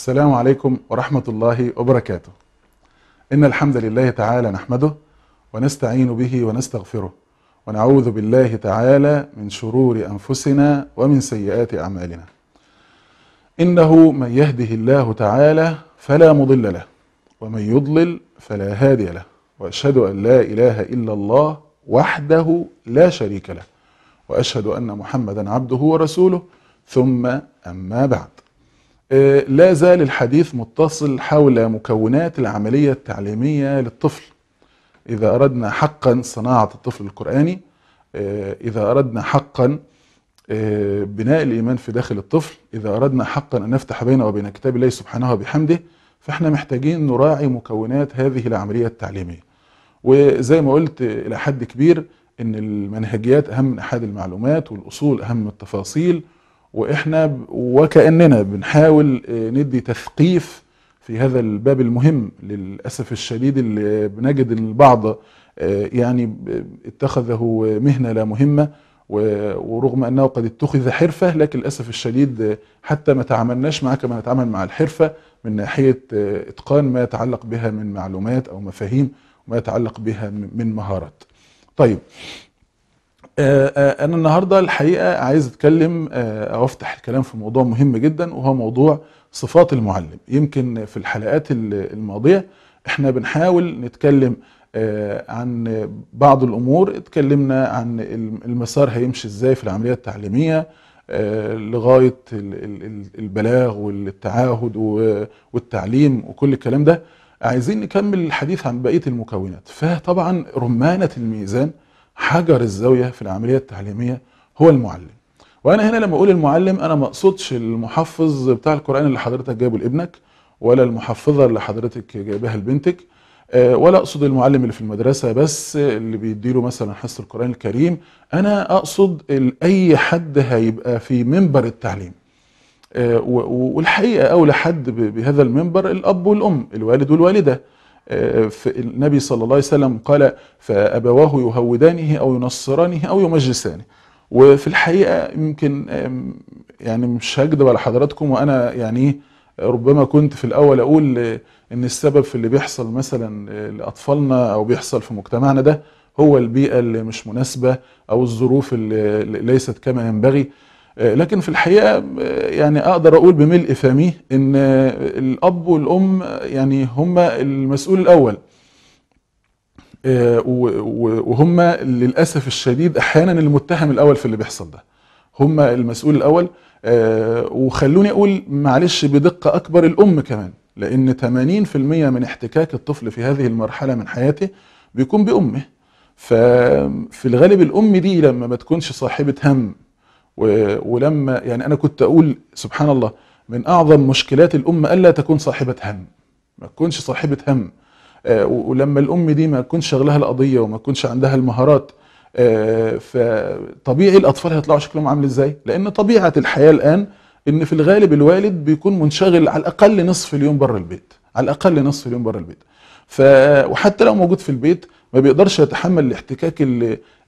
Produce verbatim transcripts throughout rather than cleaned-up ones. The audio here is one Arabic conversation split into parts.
السلام عليكم ورحمة الله وبركاته. إن الحمد لله تعالى نحمده ونستعين به ونستغفره ونعوذ بالله تعالى من شرور أنفسنا ومن سيئات أعمالنا. إنه من يهده الله تعالى فلا مضل له ومن يضلل فلا هادي له، وأشهد أن لا إله إلا الله وحده لا شريك له، وأشهد أن محمدا عبده ورسوله، ثم أما بعد. لا زال الحديث متصل حول مكونات العملية التعليمية للطفل. إذا أردنا حقا صناعة الطفل القرآني، إذا أردنا حقا بناء الإيمان في داخل الطفل، إذا أردنا حقا أن نفتح بينه وبين كتاب الله سبحانه وبحمده، فإحنا محتاجين نراعي مكونات هذه العملية التعليمية. وزي ما قلت إلى حد كبير إن المنهجيات أهم من أحد المعلومات، والأصول أهم من التفاصيل، وإحنا وكأننا بنحاول ندي تثقيف في هذا الباب المهم. للأسف الشديد اللي بنجد البعض يعني اتخذه مهنة لا مهمة، ورغم أنه قد اتخذ حرفة، لكن للأسف الشديد حتى ما تعاملناش معها كما نتعامل مع الحرفة من ناحية إتقان ما يتعلق بها من معلومات أو مفاهيم وما يتعلق بها من مهارات. طيب، أنا النهاردة الحقيقة عايز أتكلم أو أفتح الكلام في موضوع مهم جدا، وهو موضوع صفات المعلم. يمكن في الحلقات الماضية إحنا بنحاول نتكلم عن بعض الأمور، اتكلمنا عن المسار هيمشي إزاي في العملية التعليمية لغاية البلاغ والتعاهد والتعليم وكل الكلام ده. عايزين نكمل الحديث عن بقية المكونات. فطبعا رمانة الميزان، حجر الزاوية في العملية التعليمية، هو المعلم. وأنا هنا لما أقول المعلم أنا ما أقصدش المحفظ بتاع القرآن اللي حضرتك جايبه لابنك، ولا المحفظة اللي حضرتك جايبها لبنتك، ولا أقصد المعلم اللي في المدرسة بس اللي بيديله مثلا حصة القرآن الكريم. أنا أقصد أي حد هيبقى في منبر التعليم. والحقيقة أولى حد بهذا المنبر الأب والأم، الوالد والوالدة. النبي صلى الله عليه وسلم قال: فأبواه يهودانه أو ينصرانه أو يمجسانه. وفي الحقيقة يمكن يعني مش هكذب على حضراتكم، وأنا يعني ربما كنت في الأول أقول إن السبب في اللي بيحصل مثلا لأطفالنا أو بيحصل في مجتمعنا ده هو البيئة اللي مش مناسبة أو الظروف اللي ليست كما ينبغي. لكن في الحقيقة يعني أقدر أقول بملء فمي إن الأب والأم يعني هما المسؤول الأول، وهما للأسف الشديد أحيانا المتهم الأول في اللي بيحصل ده. هما المسؤول الأول، وخلوني أقول معلش بدقة أكبر الأم كمان، لأن ثمانين بالمئة من احتكاك الطفل في هذه المرحلة من حياته بيكون بأمه. ففي الغالب الأم دي لما ما تكونش صاحبة هم، ولما يعني أنا كنت أقول سبحان الله من أعظم مشكلات الأم ألا تكون صاحبة هم، ما تكونش صاحبة هم. ولما الأم دي ما تكونش شغلها القضية وما تكونش عندها المهارات، فطبيعي الأطفال هيطلعوا شكلهم عامل إزاي؟ لأن طبيعة الحياة الآن إن في الغالب الوالد بيكون منشغل على الأقل نصف اليوم بره البيت، على الأقل نصف اليوم بره البيت. ف وحتى لو موجود في البيت ما بيقدرش يتحمل الاحتكاك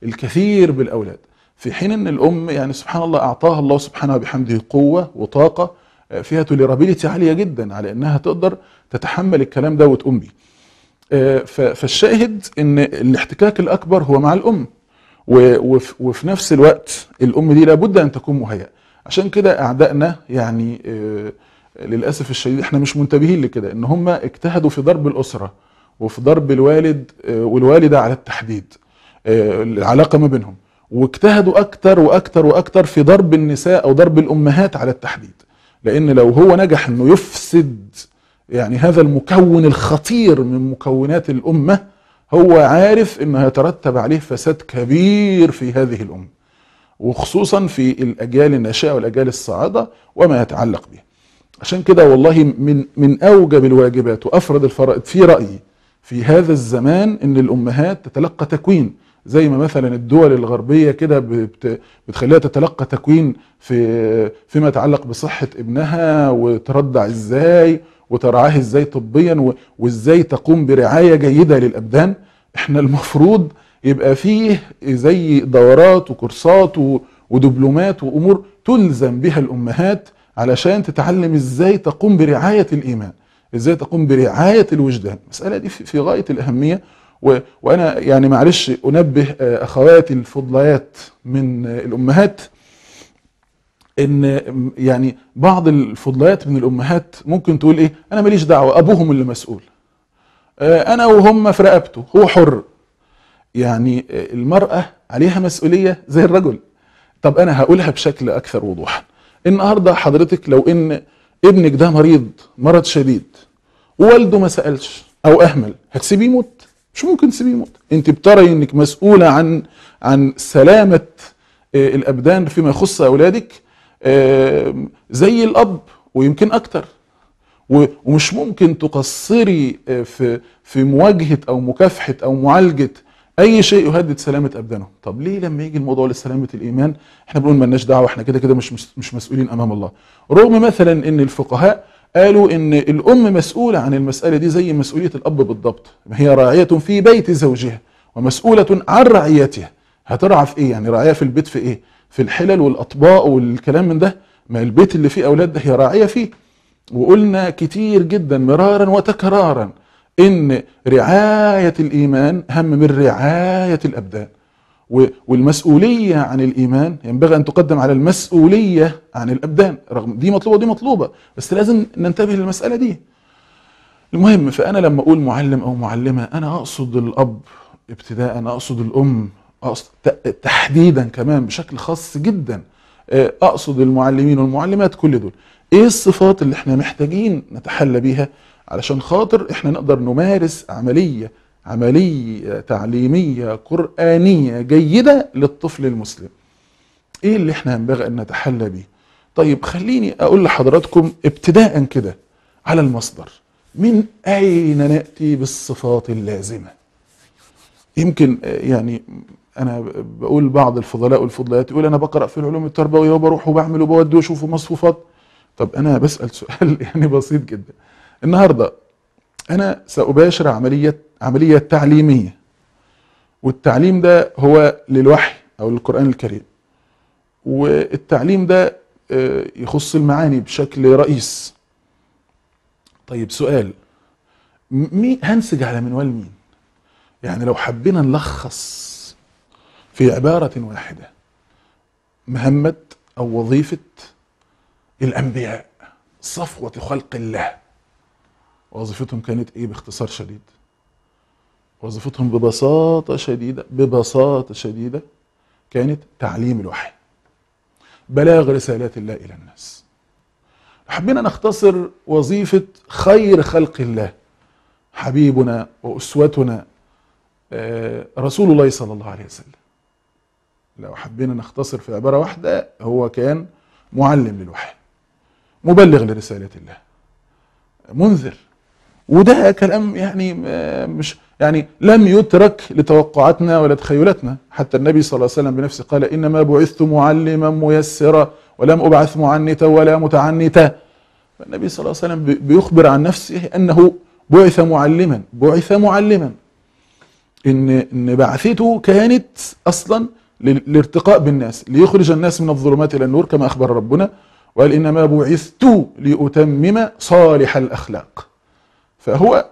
الكثير بالأولاد، في حين ان الام يعني سبحان الله اعطاها الله سبحانه وبحمده قوه وطاقه فيها توليرابيلتي عاليه جدا على انها تقدر تتحمل الكلام ده وتقوم بيه. فالشاهد ان الاحتكاك الاكبر هو مع الام، وفي نفس الوقت الام دي لابد ان تكون مهيئه. عشان كده اعدائنا يعني للاسف الشديد احنا مش منتبهين لكده، ان هم اجتهدوا في ضرب الاسره وفي ضرب الوالد والوالده على التحديد العلاقه ما بينهم، واجتهدوا أكتر وأكتر وأكتر في ضرب النساء أو ضرب الأمهات على التحديد. لأن لو هو نجح أنه يفسد يعني هذا المكون الخطير من مكونات الأمة، هو عارف أنه يترتب عليه فساد كبير في هذه الأمة، وخصوصا في الأجيال الناشئة والأجيال الصاعدة وما يتعلق بها. عشان كده والله من, من أوجب الواجبات وأفرض الفرائض في رأيي في هذا الزمان أن الأمهات تتلقى تكوين، زي ما مثلا الدول الغربية كده بتخليها تتلقى تكوين في فيما يتعلق بصحة ابنها، وترضع ازاي وترعاه ازاي طبيا، وازاي تقوم برعاية جيدة للأبدان. احنا المفروض يبقى فيه زي دورات وكورسات ودبلومات وامور تلزم بها الأمهات علشان تتعلم ازاي تقوم برعاية الإيمان، ازاي تقوم برعاية الوجدان. المسألة دي في غاية الأهمية، و... وأنا يعني معلش أنبه أخواتي الفضليات من الأمهات، إن يعني بعض الفضليات من الأمهات ممكن تقول إيه، أنا ماليش دعوة، أبوهم اللي مسؤول، أنا وهم في رقبته، هو حر. يعني المرأة عليها مسؤولية زي الرجل. طب أنا هقولها بشكل أكثر وضوحا، النهارده حضرتك لو إن ابنك ده مريض مرض شديد ووالده ما سألش أو أهمل، هتسيبيه يموت؟ مش ممكن تسيبيه يموت. أنت بترى إنك مسؤولة عن عن سلامة الأبدان فيما يخص أولادك زي الأب ويمكن أكتر، ومش ممكن تقصري في في مواجهة أو مكافحة أو معالجة أي شيء يهدد سلامة أبدانهم. طب ليه لما يجي الموضوع لسلامة الإيمان إحنا بنقول مالناش دعوة، إحنا كده كده مش مش مسؤولين أمام الله، رغم مثلا إن الفقهاء قالوا إن الأم مسؤولة عن المسألة دي زي مسؤولية الأب بالضبط، هي راعية في بيت زوجها ومسؤولة عن رعيتها. هترعى في إيه؟ يعني راعية في البيت في إيه؟ في الحلل والأطباق والكلام من ده، ما البيت اللي فيه أولاد ده هي راعية فيه. وقلنا كتير جدا مرارا وتكرارا إن رعاية الإيمان أهم من رعاية الأبدان، والمسؤولية عن الإيمان ينبغي أن تقدم على المسؤولية عن الأبدان، رغم دي مطلوبة دي مطلوبة، بس لازم ننتبه للمسألة دي. المهم، فأنا لما أقول معلم أو معلمة أنا أقصد الأب ابتداء، أنا أقصد الأم، أقصد تحديدا كمان بشكل خاص جدا، أقصد المعلمين والمعلمات، كل دول إيه الصفات اللي إحنا محتاجين نتحلى بيها علشان خاطر احنا نقدر نمارس عملية عملية تعليمية قرآنية جيدة للطفل المسلم. ايه اللي احنا ينبغي ان نتحلى بيه؟ طيب خليني اقول لحضراتكم ابتداء كده على المصدر، من اين نأتي بالصفات اللازمة؟ يمكن يعني انا بقول بعض الفضلاء والفضليات يقول انا بقرأ في العلوم التربوية وبروح وبعمل وبودي واشوف مصفوفات. طب انا بسأل سؤال يعني بسيط جدا، النهارده أنا سأباشر عملية عملية تعليمية، والتعليم ده هو للوحي أو للقرآن الكريم، والتعليم ده يخص المعاني بشكل رئيس. طيب سؤال، مين هنسج على منوال مين؟ يعني لو حبينا نلخص في عبارة واحدة مهمة أو وظيفة الأنبياء صفوة خلق الله، وظيفتهم كانت ايه باختصار شديد؟ وظيفتهم ببساطة شديدة ببساطة شديدة كانت تعليم الوحي، بلاغ رسالات الله إلى الناس. حبينا نختصر وظيفة خير خلق الله حبيبنا وأسوتنا رسول الله صلى الله عليه وسلم، لو حبينا نختصر في عبارة واحدة، هو كان معلم للوحي، مبلغ لرسالات الله، منذر. وده كلام يعني مش يعني لم يترك لتوقعاتنا ولا تخيلاتنا، حتى النبي صلى الله عليه وسلم بنفسه قال إنما بعثت معلما ميسرا ولم أبعث معنتا ولا متعنتا. فالنبي صلى الله عليه وسلم بيخبر عن نفسه أنه بعث معلما بعث معلما إن إن بعثته كانت أصلا للارتقاء بالناس، ليخرج الناس من الظلمات إلى النور كما أخبر ربنا، وقال إنما بعثت لأتمم صالح الأخلاق. فهو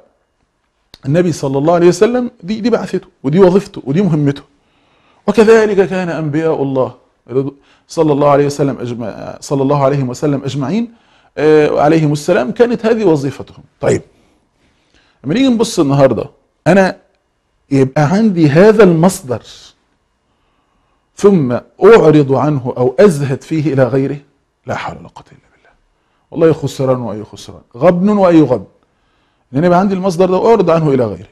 النبي صلى الله عليه وسلم دي دي بعثته ودي وظيفته ودي مهمته. وكذلك كان أنبياء الله صلى الله عليه وسلم أجمع صلى الله عليه وسلم أجمعين آه عليهم السلام، كانت هذه وظيفتهم. طيب لما نيجي نبص النهارده، أنا يبقى عندي هذا المصدر ثم أعرض عنه أو أزهد فيه إلى غيره، لا حول ولا قوة إلا بالله، والله خسران وأي خسران، غبن وأي غبن، لأن يبقى عندي المصدر ده وأعرض عنه إلى غيره.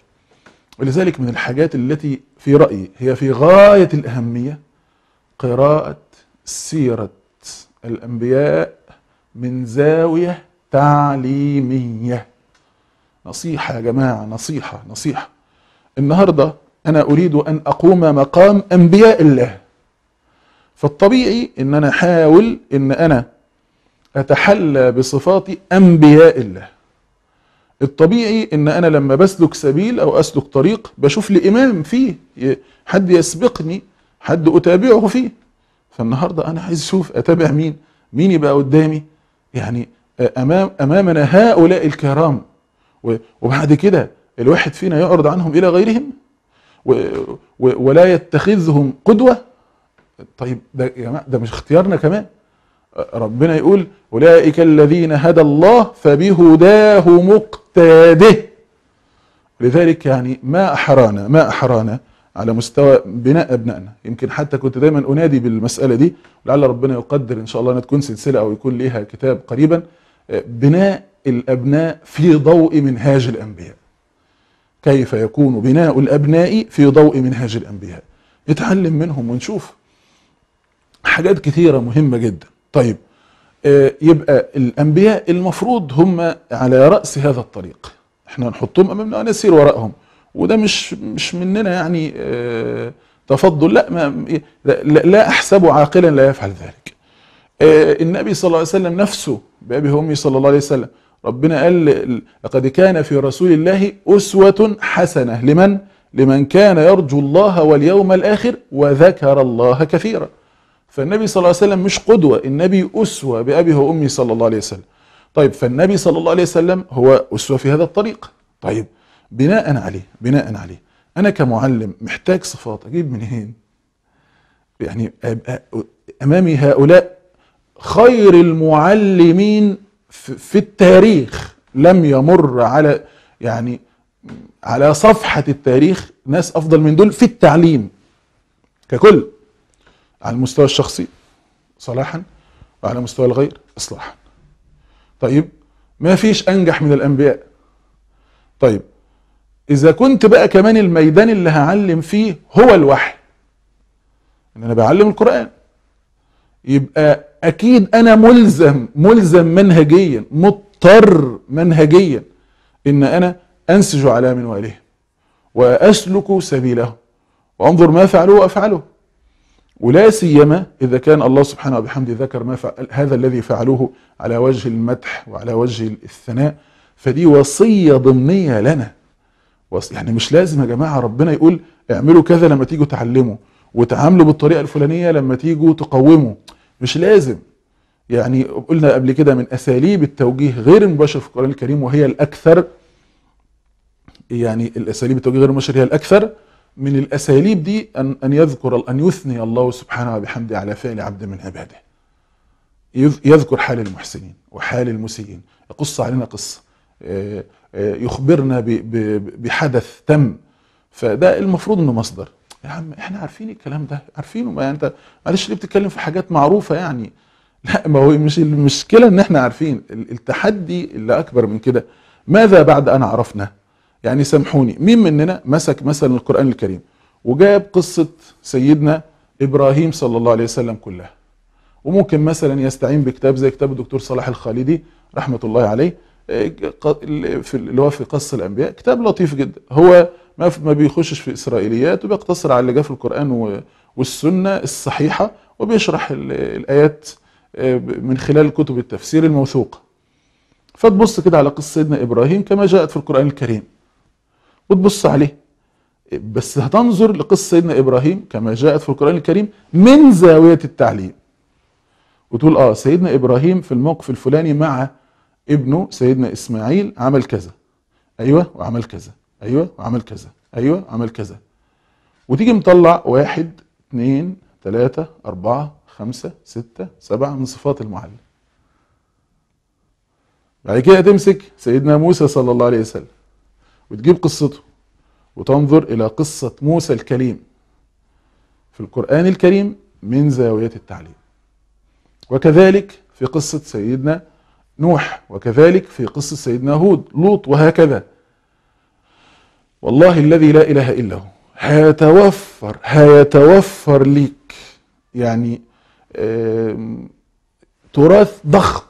ولذلك من الحاجات التي في رأيي هي في غاية الأهمية قراءة سيرة الأنبياء من زاوية تعليمية. نصيحة يا جماعة، نصيحة نصيحة النهاردة أنا أريد أن أقوم مقام أنبياء الله، فالطبيعي ان انا احاول ان انا اتحلى بصفات انبياء الله. الطبيعي ان انا لما بسلك سبيل او اسلك طريق بشوف لي امام فيه، حد يسبقني، حد اتابعه فيه. فالنهارده انا عايز اشوف اتابع مين، مين يبقى قدامي يعني أمام أمامنا هؤلاء الكرام، وبعد كده الواحد فينا يعرض عنهم إلى غيرهم ولا يتخذهم قدوة. طيب ده يا جماعة ده مش اختيارنا كمان، ربنا يقول أولئك الذين هدى الله فبهداه مقتاده. لذلك يعني ما أحرانا ما أحرانا على مستوى بناء أبنائنا. يمكن حتى كنت دايما أنادي بالمسألة دي، لعل ربنا يقدر إن شاء الله أنها تكون سلسلة أو يكون ليها كتاب قريبا، بناء الأبناء في ضوء منهاج الأنبياء. كيف يكون بناء الأبناء في ضوء منهاج الأنبياء؟ نتعلم منهم ونشوف حاجات كثيرة مهمة جدا. طيب يبقى الأنبياء المفروض هم على رأس هذا الطريق، احنا نحطهم أمامنا ونسير وراءهم، وده مش مش مننا يعني اه تفضل، لا, ما لا, لا أحسب عاقلا لا يفعل ذلك. اه النبي صلى الله عليه وسلم نفسه بأبي وأمي صلى الله عليه وسلم، ربنا قال لقد كان في رسول الله أسوة حسنة لمن لمن كان يرجو الله واليوم الآخر وذكر الله كثيرا. فالنبي صلى الله عليه وسلم مش قدوة، النبي أسوة بأبي وأمي صلى الله عليه وسلم. طيب فالنبي صلى الله عليه وسلم هو أسوة في هذا الطريق. طيب بناء عليه بناء عليه أنا كمعلم محتاج صفات أجيب منين؟ يعني أمامي هؤلاء خير المعلمين في التاريخ، لم يمر على يعني على صفحة التاريخ ناس أفضل من دول في التعليم ككل، على المستوى الشخصي صلاحا وعلى مستوى الغير إصلاحا. طيب ما فيش أنجح من الأنبياء. طيب إذا كنت بقى كمان الميدان اللي هعلم فيه هو الوحي، إن أنا بعلم القرآن، يبقى أكيد أنا ملزم ملزم منهجيا، مضطر منهجيا إن أنا أنسج على منواله وأسلك سبيله وأنظر ما فعله وأفعله، ولا سيما إذا كان الله سبحانه وبحمده ذكر ما فعل هذا الذي فعلوه على وجه المدح وعلى وجه الثناء، فدي وصية ضمنية لنا. يعني مش لازم يا جماعة ربنا يقول اعملوا كذا لما تيجوا تعلموا، وتعاملوا بالطريقة الفلانية لما تيجوا تقوموا، مش لازم. يعني قلنا قبل كده من أساليب التوجيه غير المباشر في القرآن الكريم، وهي الأكثر يعني الأساليب التوجيه غير المباشر هي الأكثر، من الأساليب دي أن أن يذكر أن يثني الله سبحانه وبحمده على فعل عبد من عباده، يذكر حال المحسنين وحال المسيئين، يقص علينا قصة، يخبرنا بحدث تم، فده المفروض انه مصدر. يا عم احنا عارفين الكلام ده، عارفينه، ما انت معلش ليه بتتكلم في حاجات معروفه يعني؟ لا، ما هو مش المشكله ان احنا عارفين، التحدي اللي اكبر من كده ماذا بعد ان عرفنا؟ يعني سامحوني، مين مننا مسك مثلا القرآن الكريم وجاب قصه سيدنا ابراهيم صلى الله عليه وسلم كلها، وممكن مثلا يستعين بكتاب زي كتاب الدكتور صلاح الخالدي رحمه الله عليه في اللي هو في قصص الانبياء، كتاب لطيف جدا، هو ما ما بيخشش في اسرائيليات وبيقتصر على اللي جاء في القرآن والسنة الصحيحة، وبيشرح الآيات من خلال كتب التفسير الموثوقة. فتبص كده على قصة سيدنا إبراهيم كما جاءت في القرآن الكريم وتبص عليه، بس هتنظر لقصة سيدنا إبراهيم كما جاءت في القرآن الكريم من زاوية التعليم، وتقول اه سيدنا إبراهيم في الموقف الفلاني مع ابنه سيدنا إسماعيل عمل كذا، أيوه وعمل كذا، أيوه وعمل كذا، أيوه عمل كذا، وتيجي مطلع واحد اثنين ثلاثة أربعة خمسة ستة سبعة من صفات المعلم. بعد كده تمسك سيدنا موسى صلى الله عليه وسلم وتجيب قصته وتنظر إلى قصة موسى الكليم في القرآن الكريم من زاوية التعليم، وكذلك في قصة سيدنا نوح، وكذلك في قصة سيدنا هود لوط، وهكذا. والله الذي لا إله إلا هو هيتوفر هيتوفر ليك يعني تراث ضخم،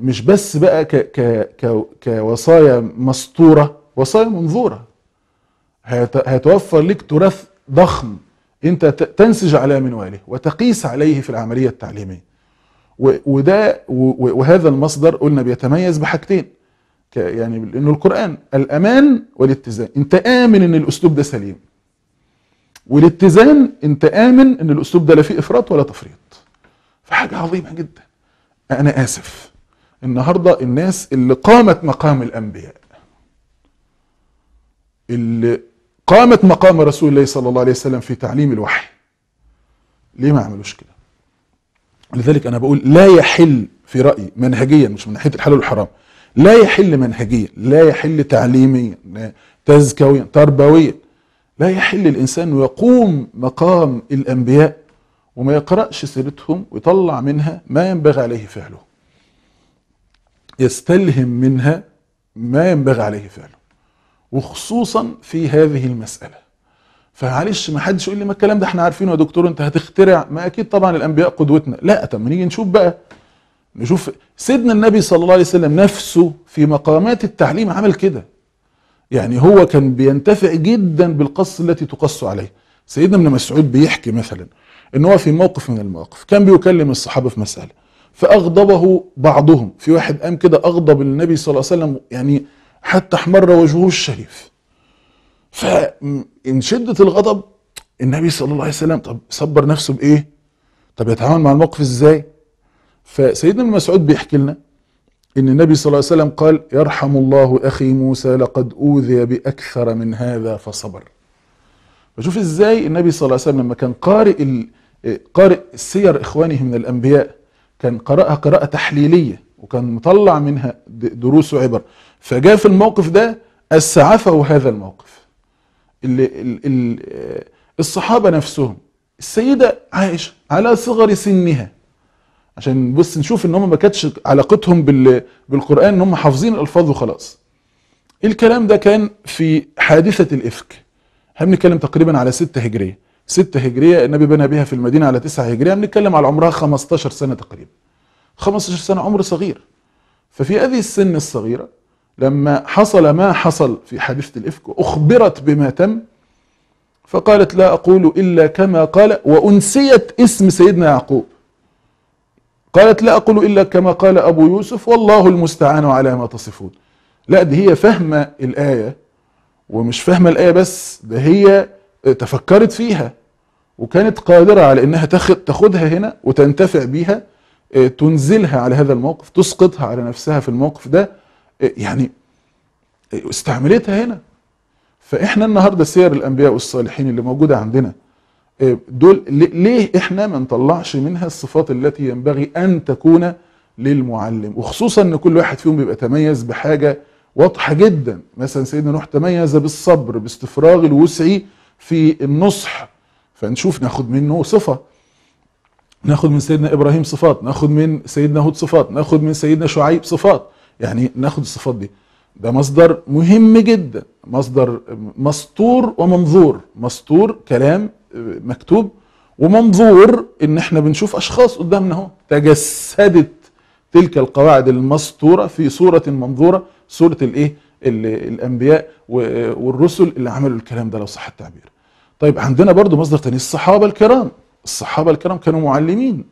مش بس بقى ك ك كوصايا مسطورة، وصايا منظورة، هيتوفر ليك تراث ضخم انت تنسج على منواله وتقيس عليه في العملية التعليمية. وده وهذا المصدر قلنا بيتميز بحاجتين، يعني لانه القرآن، الامان والاتزان، انت امن ان الاسلوب ده سليم، والاتزان انت امن ان الاسلوب ده لا فيه افراط ولا تفريط، فحاجه عظيمه جدا. أنا آسف، النهاردة الناس اللي قامت مقام الأنبياء، اللي قامت مقام رسول الله صلى الله عليه وسلم في تعليم الوحي، ليه ما عملوش كده؟ لذلك أنا بقول لا يحل في رأيي منهجيا، مش من ناحية الحلال والحرام، لا يحل منهجيا، لا يحل تعليميا، تزكويا، تربويا، لا يحل الإنسان ويقوم مقام الأنبياء وما يقرأش سيرتهم ويطلع منها ما ينبغي عليه فعله، يستلهم منها ما ينبغي عليه فعله، وخصوصا في هذه المسألة. فمعلش ما حدش يقول لي ما الكلام ده احنا عارفينه يا دكتور انت هتخترع، ما اكيد طبعا الانبياء قدوتنا، لا. طب ما نيجي نشوف بقى، نشوف سيدنا النبي صلى الله عليه وسلم نفسه في مقامات التعليم عمل كده، يعني هو كان بينتفع جدا بالقص التي تقص عليه. سيدنا ابن مسعود بيحكي مثلا ان هو في موقف من المواقف كان بيكلم الصحابه في مساله فاغضبه بعضهم، في واحد قام كده اغضب النبي صلى الله عليه وسلم يعني حتى احمر وجهه الشريف، فان شدت الغضب النبي صلى الله عليه وسلم طب صبر نفسه بايه؟ طب يتعامل مع الموقف ازاي؟ فسيدنا ابن مسعود بيحكي لنا ان النبي صلى الله عليه وسلم قال يرحم الله اخي موسى لقد اوذي باكثر من هذا فصبر. بشوف ازاي النبي صلى الله عليه وسلم لما كان قارئ ال... قارئ سير اخوانه من الانبياء كان قرأها قراءه تحليليه وكان مطلع منها دروس وعبر، فجاء في الموقف ده اسعفه هذا الموقف. اللي ال... ال... الصحابه نفسهم، السيده عائشه على صغر سنها، عشان بس نشوف ان هم ما كانتش علاقتهم بال... بالقران ان هم حافظين الالفاظ وخلاص. الكلام ده كان في حادثه الافك، هنتكلم تقريبا على ستة هجريه، ستة هجريه النبي بنى بها في المدينه على تسعة هجريه، بنتكلم على عمرها خمستاشر سنه تقريبا. خمستاشر سنه عمر صغير. ففي هذه السن الصغيره لما حصل ما حصل في حادثه الافك واخبرت بما تم فقالت لا اقول الا كما قال، وانسيت اسم سيدنا يعقوب. قالت لا اقول الا كما قال ابو يوسف والله المستعان على ما تصفون. لا دي هي فاهمه الايه، ومش فاهمه الايه بس، ده هي تفكرت فيها وكانت قادره على انها تاخدها هنا وتنتفع بيها، تنزلها على هذا الموقف، تسقطها على نفسها في الموقف ده، يعني استعملتها هنا. فاحنا النهارده سير الانبياء والصالحين اللي موجوده عندنا دول ليه احنا ما نطلعش منها الصفات التي ينبغي ان تكون للمعلم، وخصوصا ان كل واحد فيهم بيبقى تميز بحاجه واضحه جدا. مثلا سيدنا نوح تميز بالصبر، باستفراغ الوسع في النصح، فنشوف ناخد منه صفه، ناخد من سيدنا ابراهيم صفات، ناخد من سيدنا هود صفات، ناخد من سيدنا شعيب صفات، يعني ناخد الصفات دي. ده مصدر مهم جدا، مصدر مسطور ومنظور، مسطور كلام مكتوب، ومنظور ان احنا بنشوف اشخاص قدامنا اهو تجسدت تلك القواعد المسطوره في صوره منظوره، صوره الايه؟ الانبياء والرسل اللي عملوا الكلام ده لو صح التعبير. طيب عندنا برضو مصدر تاني الصحابه الكرام، الصحابه الكرام كانوا معلمين،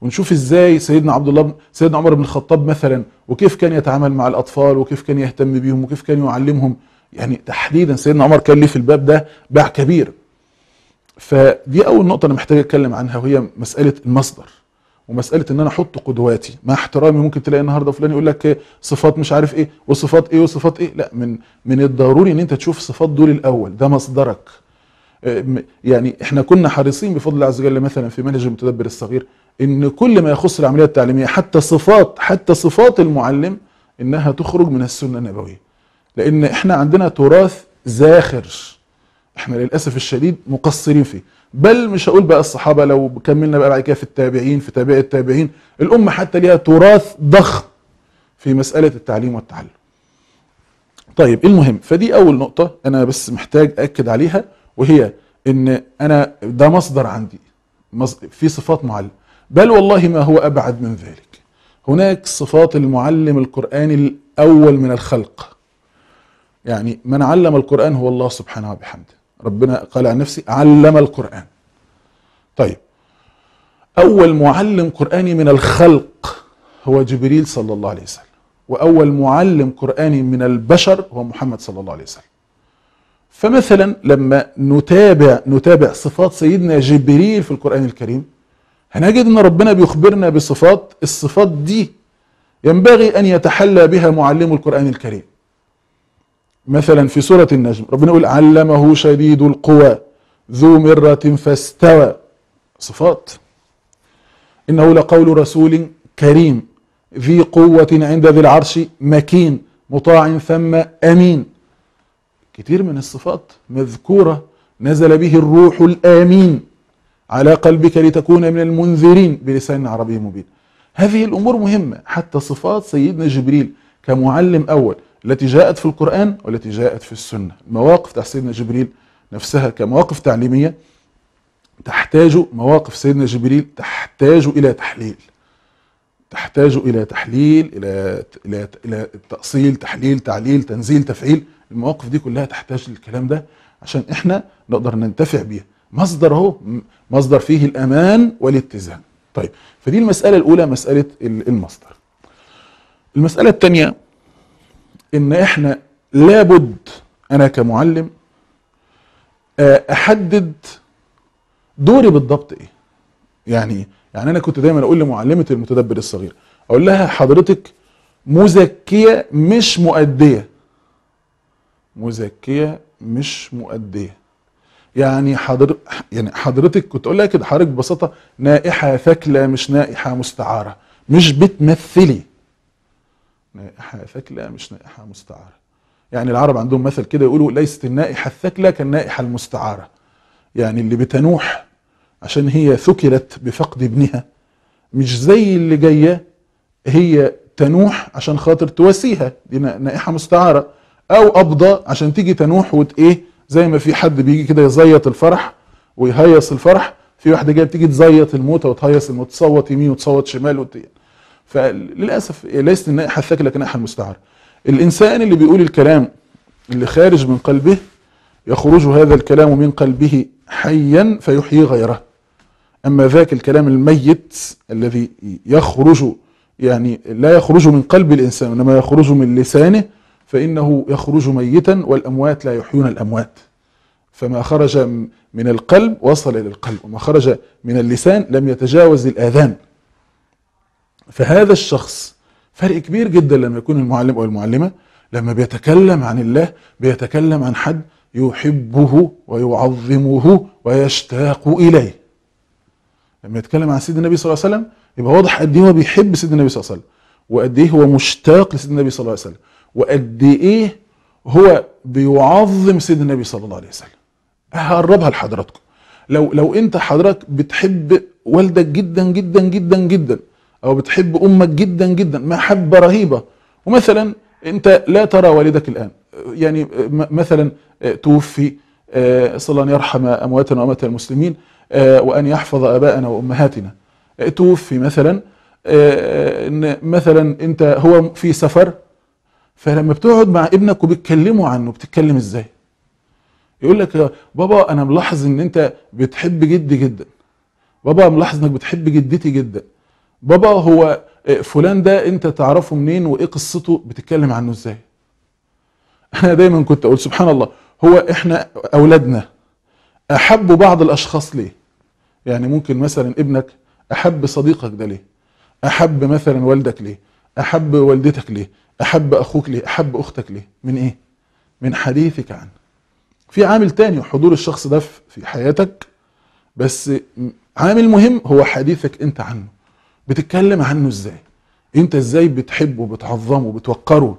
ونشوف ازاي سيدنا عبد الله سيدنا عمر بن الخطاب مثلا وكيف كان يتعامل مع الاطفال وكيف كان يهتم بيهم وكيف كان يعلمهم، يعني تحديدا سيدنا عمر كان ليه في الباب ده باع كبير. فدي اول نقطه انا محتاج اتكلم عنها، وهي مساله المصدر ومساله ان انا احط قدواتي. مع احترامي ممكن تلاقي النهارده فلان يقول لك صفات مش عارف ايه وصفات ايه وصفات ايه، لا، من من الضروري ان انت تشوف الصفات دول الاول، ده مصدرك. يعني احنا كنا حريصين بفضل الله عز وجل مثلا في منهج المتدبر الصغير ان كل ما يخص العمليه التعليميه حتى صفات حتى صفات المعلم انها تخرج من السنه النبويه، لان احنا عندنا تراث زاخر احنا للاسف الشديد مقصرين فيه. بل مش هقول بقى الصحابه، لو كملنا بقى بعد كده في التابعين، في تابع التابعين، الامه حتى ليها تراث ضخم في مساله التعليم والتعلم. طيب المهم، فدي اول نقطه انا بس محتاج اكد عليها، وهي ان انا ده مصدر عندي في صفات معلم. بل والله ما هو ابعد من ذلك، هناك صفات المعلم القراني الاول من الخلق، يعني من علم القران هو الله سبحانه وبحمده. ربنا قال عن نفسه علم القرآن. طيب أول معلم قرآني من الخلق هو جبريل صلى الله عليه وسلم، وأول معلم قرآني من البشر هو محمد صلى الله عليه وسلم. فمثلا لما نتابع نتابع صفات سيدنا جبريل في القرآن الكريم هنجد ان ربنا بيخبرنا بصفات، الصفات دي ينبغي ان يتحلى بها معلم القرآن الكريم. مثلا في سورة النجم ربنا يقول علمه شديد القوى ذو مرة فاستوى، صفات. إنه لقول رسول كريم ذي قوة عند ذي العرش مكين مطاع ثم أمين. كتير من الصفات مذكورة، نزل به الروح الآمين على قلبك لتكون من المنذرين بلسان عربي مبين. هذه الأمور مهمة، حتى صفات سيدنا جبريل كمعلم أول التي جاءت في القرآن والتي جاءت في السنة. المواقف تاع سيدنا جبريل نفسها كمواقف تعليمية تحتاج، مواقف سيدنا جبريل تحتاج إلى تحليل، تحتاج إلى تحليل، إلى إلى إلى تأصيل، تحليل، تعليل، تنزيل، تفعيل. المواقف دي كلها تحتاج للكلام ده عشان إحنا نقدر ننتفع بيها. مصدر هو مصدر فيه الأمان والاتزان. طيب، فدي المسألة الأولى، مسألة المصدر. المسألة الثانية إن إحنا لابد أنا كمعلم أحدد دوري بالضبط ايه. يعني يعني انا كنت دايما اقول لمعلمه المتدبر الصغير، اقول لها حضرتك مزكيه مش مؤديه. مزكيه مش مؤديه. يعني حضر يعني حضرتك كنت اقول لها كده، حضرتك ببساطه نائحه ثكلى مش نائحه مستعاره، مش بتمثلي. نائحه ثكلى مش نائحه مستعاره. يعني العرب عندهم مثل كده يقولوا ليست النائحه الثكلى كالنائحه المستعاره. يعني اللي بتنوح عشان هي ثكلت بفقد ابنها مش زي اللي جايه هي تنوح عشان خاطر تواسيها، دي نائحه مستعاره. او قبضه عشان تيجي تنوح وت ايه، زي ما في حد بيجي كده يزيط الفرح ويهيص الفرح، في واحده جايه بتيجي تزيط الموتى وتهيص الموتى، تصوت يمين وتصوت شمال وت... فللاسف ليست النائحه الثكلى كالنائحه المستعاره. الانسان اللي بيقول الكلام اللي خارج من قلبه يخرج هذا الكلام من قلبه حيا فيحيي غيره، اما ذاك الكلام الميت الذي يخرج يعني لا يخرج من قلب الانسان انما يخرج من لسانه فانه يخرج ميتا، والاموات لا يحيون الاموات. فما خرج من القلب وصل الى القلب، وما خرج من اللسان لم يتجاوز الاذان. فهذا الشخص فرق كبير جدا لما يكون المعلم او المعلمه لما بيتكلم عن الله بيتكلم عن حد يحبه ويعظمه ويشتاق إليه. لما يتكلم عن سيدنا النبي صلى الله عليه وسلم يبقى واضح قد إيه هو بيحب سيدنا النبي صلى الله عليه وسلم، وقد إيه هو مشتاق لسيدنا النبي صلى الله عليه وسلم، وقد إيه هو بيعظم سيدنا النبي صلى الله عليه وسلم. هقربها لحضراتكم، لو لو أنت حضرتك بتحب والدك جدا جدا جدا جدا أو بتحب أمك جدا جدا محبة رهيبة، ومثلا أنت لا ترى والدك الآن، يعني مثلا توفي، صلى الله يرحم أمواتنا وأموات المسلمين وأن يحفظ أباءنا وأمهاتنا. توفي مثلا، مثلا أنت هو في سفر، فلما بتقعد مع ابنك وبتكلموا عنه بتتكلم إزاي؟ يقول لك بابا أنا ملاحظ إن أنت بتحب جدي جدا، بابا ملاحظ إنك بتحب جدتي جدا، بابا هو فلان ده أنت تعرفه منين وإيه قصته، بتتكلم عنه إزاي؟ أنا دايما كنت أقول سبحان الله، هو إحنا أولادنا أحبوا بعض الأشخاص ليه؟ يعني ممكن مثلا ابنك أحب صديقك ده ليه؟ أحب مثلا والدك ليه؟ أحب والدتك ليه؟ أحب أخوك ليه؟ أحب أختك ليه؟ من إيه؟ من حديثك عنه. في عامل تاني حضور الشخص ده في حياتك، بس عامل مهم هو حديثك أنت عنه، بتتكلم عنه إزاي؟ أنت إزاي بتحبه بتعظمه بتوقره؟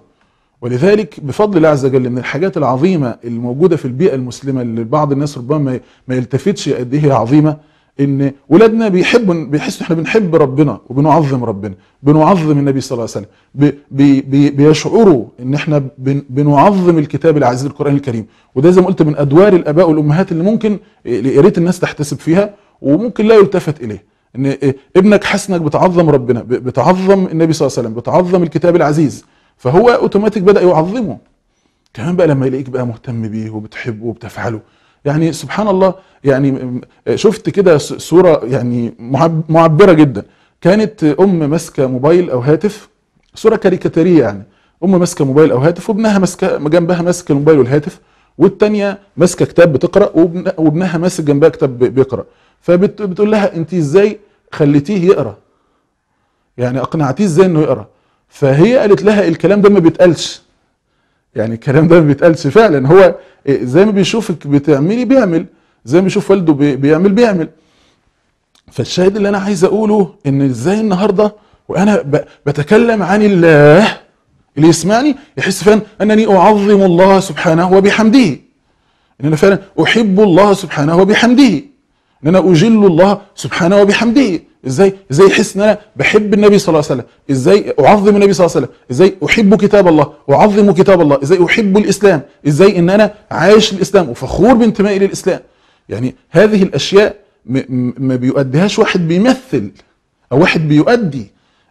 ولذلك بفضل الله عز وجل من الحاجات العظيمه الموجوده في البيئه المسلمه اللي بعض الناس ربما ما يلتفتش قد ايه هي عظيمه، ان ولادنا بيحبوا، بيحسوا احنا بنحب ربنا وبنعظم ربنا، بنعظم النبي صلى الله عليه وسلم، بي بي بيشعروا ان احنا بنعظم الكتاب العزيز القران الكريم. وده زي ما قلت من ادوار الاباء والامهات اللي ممكن يا ريت الناس تحتسب فيها وممكن لا يلتفت اليه، ان ابنك حاسس انك بتعظم ربنا، بتعظم النبي صلى الله عليه وسلم، بتعظم الكتاب العزيز، فهو اوتوماتيك بدأ يعظمه. كمان بقى لما يلاقيك بقى مهتم بيه وبتحبه وبتفعله، يعني سبحان الله، يعني شفت كده صورة يعني معبرة جدا، كانت ام ماسكة موبايل او هاتف، صورة كاريكاتيرية يعني، ام ماسكة موبايل او هاتف وابنها ماسكة جنبها ماسك الموبايل والهاتف، والتانية ماسكة كتاب بتقرأ وابنها ماسك جنبها كتاب بيقرأ، فبتقول لها انت ازاي خليتيه يقرا، يعني اقنعتيه ازاي انه يقرا؟ فهي قالت لها الكلام ده ما بيتقالش، يعني الكلام ده ما بيتقالش فعلا. هو زي ما بيشوفك بتعملي بيعمل، زي ما بيشوف والده بيعمل بيعمل. فالشاهد اللي انا عايز اقوله ان ازاي النهارده وانا بتكلم عن الله، اللي يسمعني يحس فعلا انني اعظم الله سبحانه وبحمده، ان انا فعلا احب الله سبحانه وبحمده، ان انا اجل الله سبحانه وبحمده. ازاي؟ ازاي يحس ان انا بحب النبي صلى الله عليه وسلم، ازاي اعظم النبي صلى الله عليه وسلم، ازاي احب كتاب الله واعظم كتاب الله، ازاي احب الاسلام، ازاي ان انا عايش الاسلام وفخور بانتمائي للاسلام. يعني هذه الاشياء ما بيؤديهاش واحد بيمثل او واحد بيؤدي،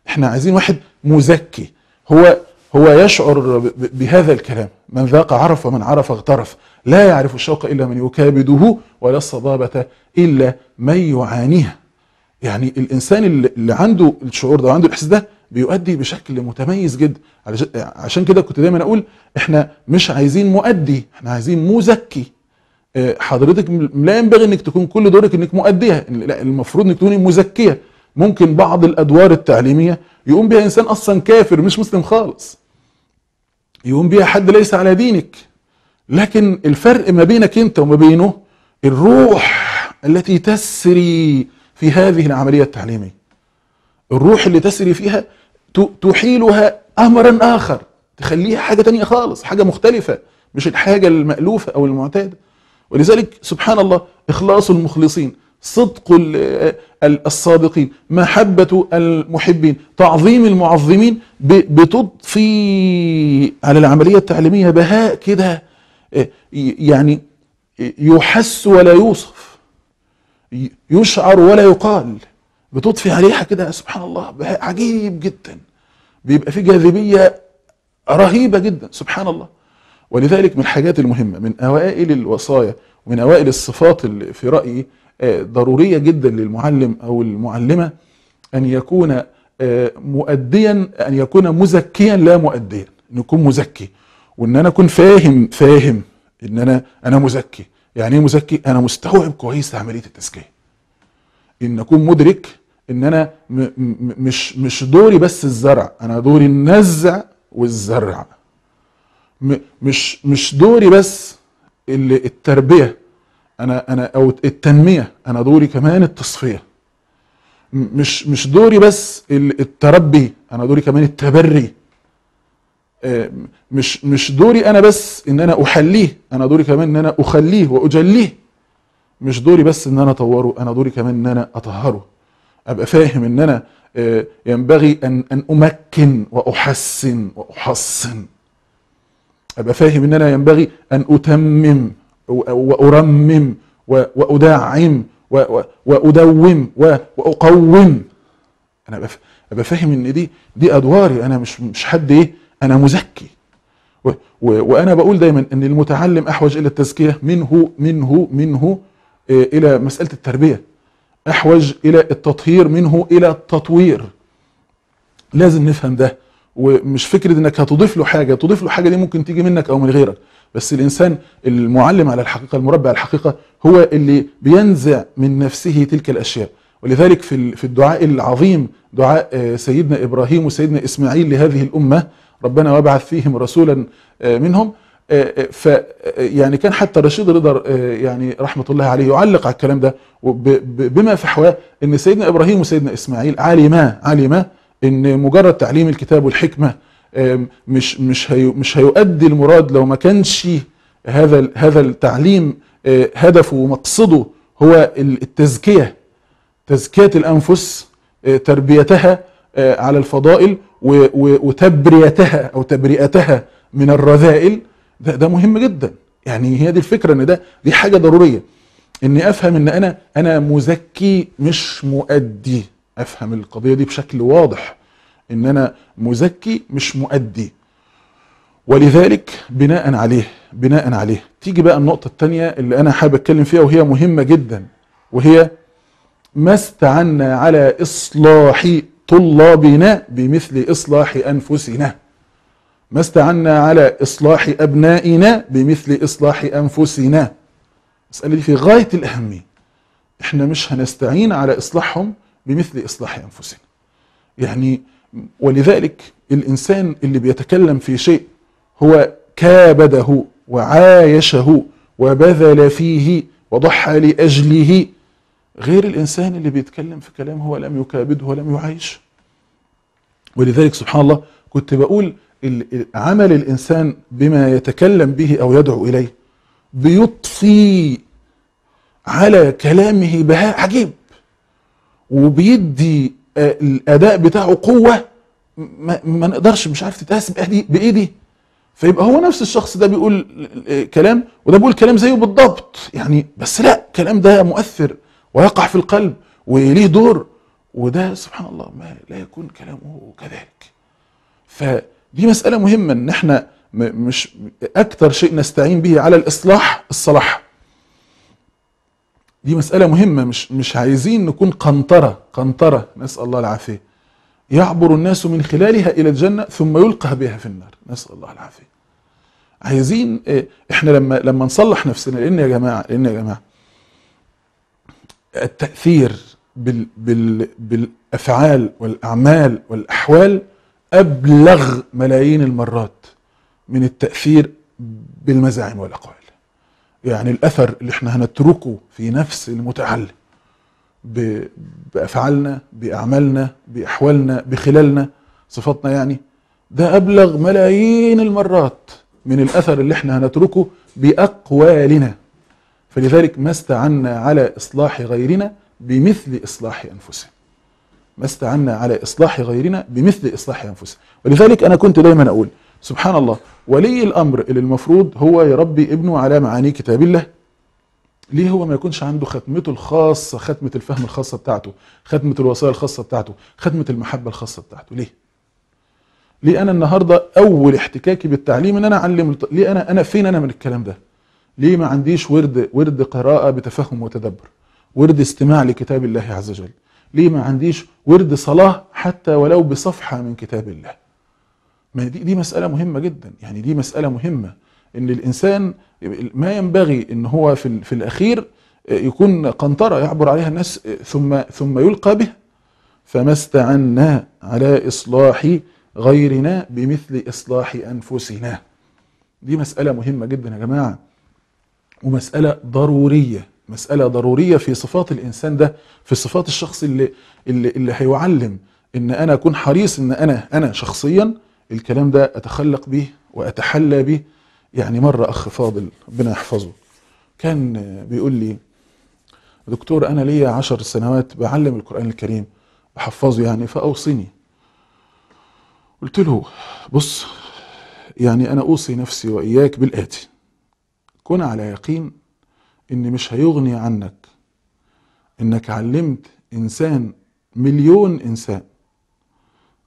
احنا عايزين واحد مزكي، هو هو يشعر بهذا الكلام. من ذاق عرف ومن عرف اغترف، لا يعرف الشوق الا من يكابده ولا الصبابه الا من يعانيها. يعني الانسان اللي عنده الشعور ده وعنده الاحساس ده بيؤدي بشكل متميز جدا. عشان كده كنت دايما اقول احنا مش عايزين مؤدي، احنا عايزين مزكي. حضرتك لا ينبغي انك تكون كل دورك انك مؤديه، لا، المفروض انك تكوني مزكيه. ممكن بعض الادوار التعليميه يقوم بها انسان اصلا كافر مش مسلم خالص، يقوم بها حد ليس على دينك، لكن الفرق ما بينك انت وما بينه الروح التي تسري في هذه العمليه التعليميه. الروح اللي تسري فيها تحيلها امرا اخر، تخليها حاجه تانية خالص، حاجه مختلفه، مش الحاجه المألوفه او المعتاده. ولذلك سبحان الله اخلاص المخلصين، صدق الصادقين، محبة المحبين، تعظيم المعظمين، بتضفي على العملية التعليمية بهاء كده يعني يحس ولا يوصف، يشعر ولا يقال، بتضفي عليها كده سبحان الله بهاء عجيب جدا، بيبقى فيه جاذبية رهيبة جدا سبحان الله. ولذلك من الحاجات المهمة، من أوائل الوصايا ومن أوائل الصفات اللي في رأيي ضرورية جدا للمعلم أو المعلمة أن يكون مؤديا، أن يكون مزكيا لا مؤديا، أن يكون مزكي، وأن أنا أكون فاهم فاهم أن أنا أنا مزكي. يعني إيه مزكي؟ أنا مستوعب كويس عملية التزكية، أن أكون مدرك أن أنا مش مش دوري بس الزرع، أنا دوري النزع والزرع، مش مش دوري بس التربية انا انا او التنميه، انا دوري كمان التصفيه، مش مش دوري بس التربي، انا دوري كمان التبري، مش مش دوري انا بس ان انا احليه، انا دوري كمان ان انا اخليه واجليه، مش دوري بس ان انا اطوره، انا دوري كمان ان انا اطهره. ابقى فاهم ان انا ينبغي ان ان امكن واحسن واحصن، ابقى فاهم ان انا ينبغي ان اتمم وأرمم وأدعم وأدوم وأقوم. أنا أبقى فاهم إن دي دي أدواري، أنا مش مش حد إيه، أنا مزكي. وأنا بقول دايما إن المتعلم أحوج إلى التزكية منه منه منه إلى مسألة التربية، أحوج إلى التطهير منه إلى التطوير. لازم نفهم ده، ومش فكرة إنك هتضيف له حاجة، تضيف له حاجة دي ممكن تيجي منك أو من غيرك، بس الإنسان المعلم على الحقيقة، المربي على الحقيقة، هو اللي بينزع من نفسه تلك الأشياء. ولذلك في الدعاء العظيم، دعاء سيدنا إبراهيم وسيدنا إسماعيل لهذه الأمة، ربنا وابعث فيهم رسولا منهم، ف يعني كان حتى رشيد رضا يعني رحمة الله عليه يعلق على الكلام ده بما فحواه، إن سيدنا إبراهيم وسيدنا إسماعيل علما علما إن مجرد تعليم الكتاب والحكمة مش مش مش هيؤدي المراد لو ما كانش هذا هذا التعليم هدفه ومقصده هو التزكية، تزكية الأنفس، تربيتها على الفضائل وتبرئتها أو تبرئتها من الرذائل. ده ده مهم جدا. يعني هي دي الفكرة، إن ده دي حاجة ضرورية، إني أفهم إن أنا أنا مزكي مش مؤدي. أفهم القضية دي بشكل واضح، ان انا مزكي مش مؤدي. ولذلك بناء عليه بناء عليه تيجي بقى النقطة التانية اللي انا حابب اتكلم فيها، وهي مهمة جدا، وهي ما استعنا على اصلاح طلابنا بمثل اصلاح انفسنا، ما استعنا على اصلاح ابنائنا بمثل اصلاح انفسنا. المسألة دي في غاية الاهمية، احنا مش هنستعين على اصلاحهم بمثل إصلاح أنفسنا. يعني ولذلك الإنسان اللي بيتكلم في شيء هو كابده وعايشه وبذل فيه وضحى لأجله، غير الإنسان اللي بيتكلم في كلام هو لم يكابده ولم يعايش. ولذلك سبحان الله كنت بقول عمل الإنسان بما يتكلم به أو يدعو إليه بيطفي على كلامه بهاء عجيب، وبيدي الأداء بتاعه قوة ما, ما نقدرش، مش عارف تتقاس بإيدي. فيبقى هو نفس الشخص ده بيقول كلام وده بيقول كلام زيه بالضبط يعني، بس لا، كلام ده مؤثر ويقع في القلب وليه دور، وده سبحان الله ما لا يكون كلامه كذلك. فدي مسألة مهمة، ان احنا مش اكتر شيء نستعين به على الاصلاح الصلاح. دي مسألة مهمة، مش مش عايزين نكون قنطرة قنطرة نسأل الله العافية، يعبر الناس من خلالها إلى الجنة ثم يلقى بها في النار، نسأل الله العافية. عايزين احنا لما لما نصلح نفسنا، لأن يا جماعة لأن يا جماعة التأثير بال بال بالأفعال والأعمال والأحوال أبلغ ملايين المرات من التأثير بالمزاعم والأقوال. يعني الأثر اللي احنا هنتركه في نفس المتعلم بأفعالنا بأعمالنا بأحوالنا بخلالنا صفاتنا، يعني ده أبلغ ملايين المرات من الأثر اللي احنا هنتركه بأقوالنا. فلذلك ما استعنا على إصلاح غيرنا بمثل إصلاح أنفسنا، ما استعنا على إصلاح غيرنا بمثل إصلاح أنفسنا. ولذلك أنا كنت دايما أقول سبحان الله، ولي الأمر اللي المفروض هو يربي ابنه على معاني كتاب الله، ليه هو ما يكونش عنده ختمته الخاصة، ختمة الفهم الخاصة بتاعته، ختمة الوصايا الخاصة بتاعته، ختمة المحبة الخاصة بتاعته؟ ليه؟ ليه أنا النهاردة أول احتكاكي بالتعليم إن أنا أعلم؟ ليه أنا أنا فين أنا من الكلام ده؟ ليه ما عنديش ورد ورد قراءة بتفهم وتدبر، ورد استماع لكتاب الله عز وجل؟ ليه ما عنديش ورد صلاة حتى ولو بصفحة من كتاب الله؟ ما دي دي مسألة مهمة جدا، يعني دي مسألة مهمة، إن الإنسان ما ينبغي إن هو في في الأخير يكون قنطرة يعبر عليها الناس ثم ثم يلقى به. فما استعنا على إصلاح غيرنا بمثل إصلاح أنفسنا، دي مسألة مهمة جدا يا جماعة، ومسألة ضرورية، مسألة ضرورية في صفات الإنسان ده، في صفات الشخص اللي اللي اللي هيعلم. إن أنا أكون حريص إن أنا أنا شخصيا الكلام ده أتخلق به وأتحلى به. يعني مرة أخ فاضل ربنا يحفظه كان بيقول لي دكتور أنا ليا عشر سنوات بعلم القرآن الكريم بحفظه يعني فأوصيني. قلت له بص، يعني أنا أوصي نفسي وإياك بالآتي: كن على يقين إن مش هيغني عنك إنك علمت إنسان مليون إنسان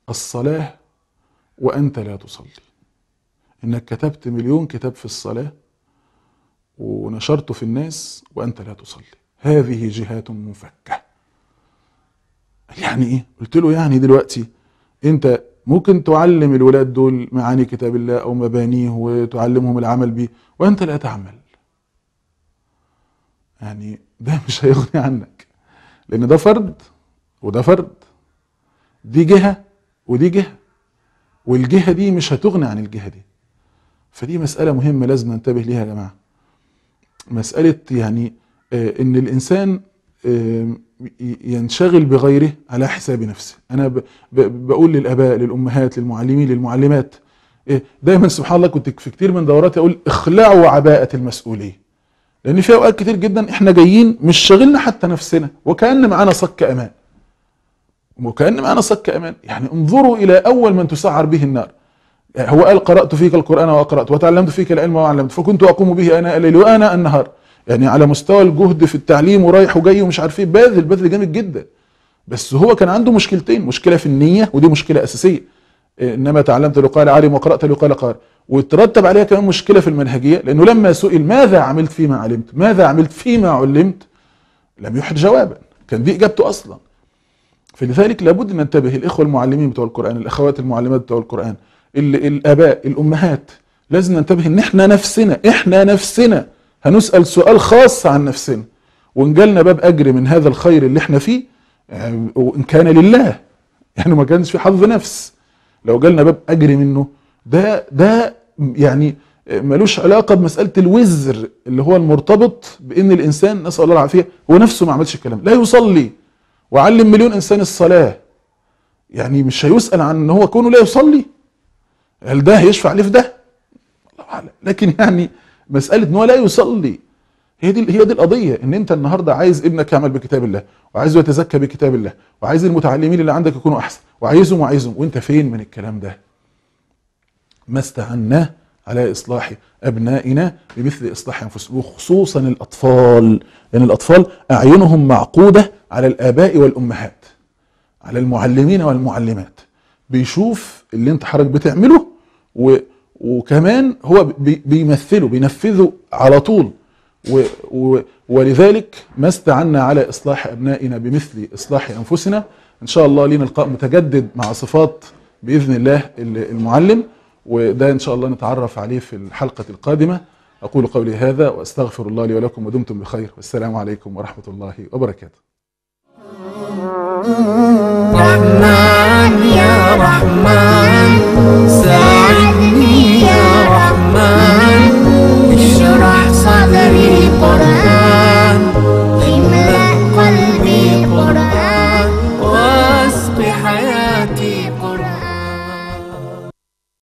الصلاة وأنت لا تصلي، إنك كتبت مليون كتاب في الصلاة ونشرته في الناس وأنت لا تصلي، هذه جهات منفكة. يعني إيه؟ قلت له يعني دلوقتي أنت ممكن تعلم الولاد دول معاني كتاب الله أو مبانيه وتعلمهم العمل بيه وأنت لا تعمل، يعني ده مش هيغني عنك، لأن ده فرد وده فرد، دي جهة ودي جهة، والجهة دي مش هتغني عن الجهة دي. فدي مسألة مهمة لازم ننتبه ليها يا جماعة، مسألة يعني إن الإنسان ينشغل بغيره على حساب نفسه. أنا بقول للآباء للأمهات للمعلمين للمعلمات دايما سبحان الله، كنت في كتير من دوراتي أقول اخلعوا عباءة المسؤولية، لأن في أوقات كتير جدا إحنا جايين مش شاغلنا حتى نفسنا وكأن معانا صك أمان، وكأن معانا صك أمان. يعني انظروا إلى أول من تسعر به النار، هو قال قرأت فيك القرآن وأقرأت وتعلمت فيك العلم وعلمت فكنت أقوم به أنا الليل وأنا النهار. يعني على مستوى الجهد في التعليم ورايح وجاي ومش عارفين، باذل باذل جامد جدا، بس هو كان عنده مشكلتين: مشكلة في النية ودي مشكلة أساسية، إنما تعلمت ليقال عالم وقرأت ليقال قار، وترتب عليها كمان مشكلة في المنهجية، لأنه لما سئل ماذا عملت فيما علمت ماذا عملت فيما علمت لم يحد جوابا، كان دي إجابته أصلا. فلذلك لابد أن ننتبه الإخوة المعلمين بتوع القرآن، الأخوات المعلمات بتوع القرآن، الآباء الأمهات، لازم ننتبه إن إحنا نفسنا إحنا نفسنا هنسأل سؤال خاص عن نفسنا، وإن جالنا باب أجر من هذا الخير اللي إحنا فيه وإن كان لله، يعني ما كانش في حظ نفس. لو جالنا باب أجري منه ده ده يعني ملوش علاقة بمسألة الوزر اللي هو المرتبط بإن الإنسان، نسأل الله العافية، هو نفسه ما عملش الكلام، لا يصلي وعلم مليون إنسان الصلاة، يعني مش هيسأل عن إن هو كونه لا يصلي، هل ده هيشفع ليه في ده؟ الله أعلم. لكن يعني مسألة إن هو لا يصلي هي دي هي دي القضية، إن أنت النهارده عايز ابنك يعمل بكتاب الله، وعايزه يتزكى بكتاب الله، وعايز المتعلمين اللي عندك يكونوا أحسن، وعايزهم وعايزهم، وأنت فين من الكلام ده؟ ما استعناه على إصلاح أبنائنا بمثل إصلاح أنفسهم، وخصوصا الأطفال، لأن يعني الأطفال أعينهم معقودة على الآباء والأمهات، على المعلمين والمعلمات، بيشوف اللي أنت حضرتك بتعمله و... وكمان هو بي... بيمثله بينفذه على طول، و... و... ولذلك ما استعنا على إصلاح أبنائنا بمثل إصلاح أنفسنا. إن شاء الله لينا لقاء متجدد مع صفات بإذن الله المعلم، وده إن شاء الله نتعرف عليه في الحلقة القادمة. أقول قولي هذا وأستغفر الله لي ولكم، ودمتم بخير، والسلام عليكم ورحمة الله وبركاته. رحمن يا رحمن ساعدنا.